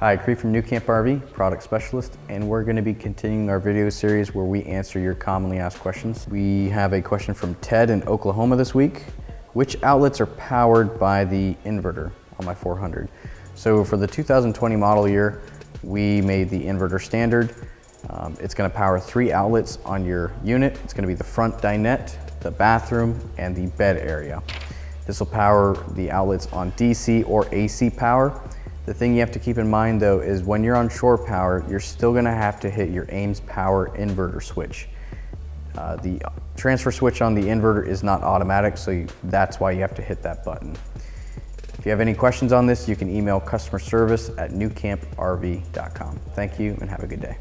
Hi, Creed from nuCamp RV, product specialist, and we're going to be continuing our video series where we answer your commonly asked questions. We have a question from Ted in Oklahoma this week. Which outlets are powered by the inverter on my 400? So for the 2020 model year, we made the inverter standard. It's going to power 3 outlets on your unit. It's going to be the front dinette, the bathroom, and the bed area. This will power the outlets on DC or AC power. The thing you have to keep in mind though is when you're on shore power, you're still gonna have to hit your Ames power inverter switch. The transfer switch on the inverter is not automatic, so that's why you have to hit that button. If you have any questions on this, you can email customerservice@nucamprv.com. Thank you and have a good day.